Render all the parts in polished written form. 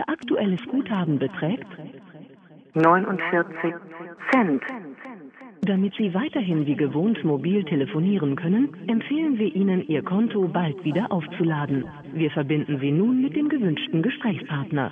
Ihr aktuelles Guthaben beträgt 49 Cent. Damit Sie weiterhin wie gewohnt mobil telefonieren können, empfehlen wir Ihnen, Ihr Konto bald wieder aufzuladen. Wir verbinden Sie nun mit dem gewünschten Gesprächspartner.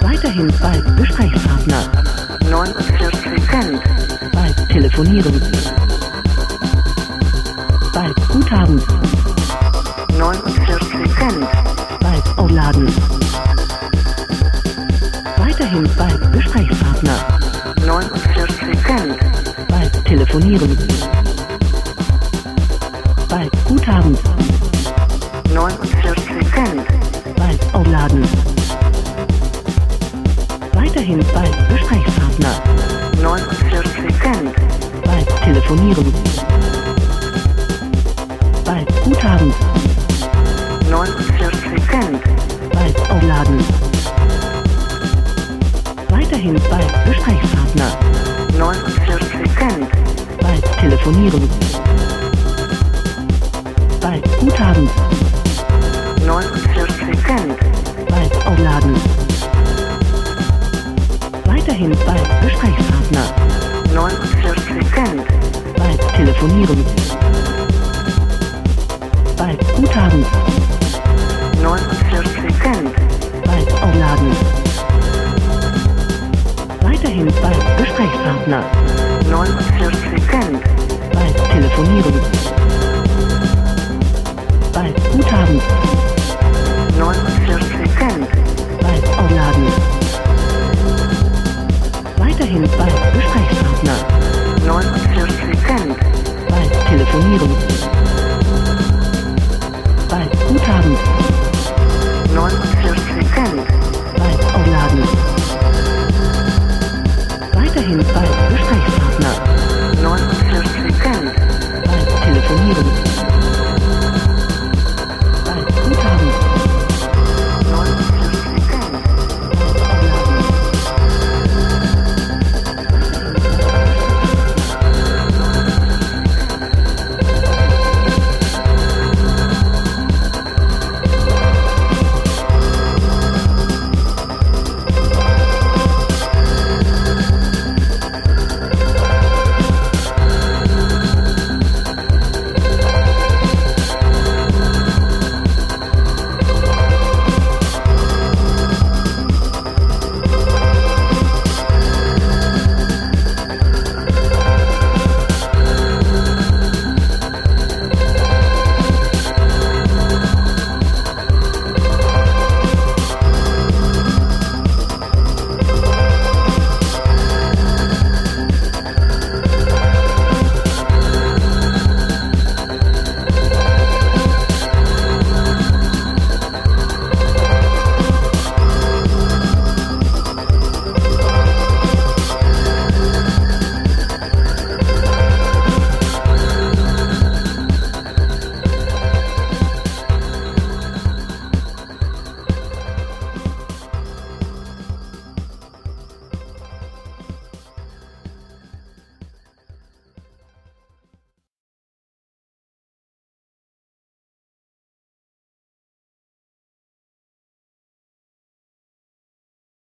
Weiterhin bald Gesprächspartner. 49 Cent. Bald telefonieren.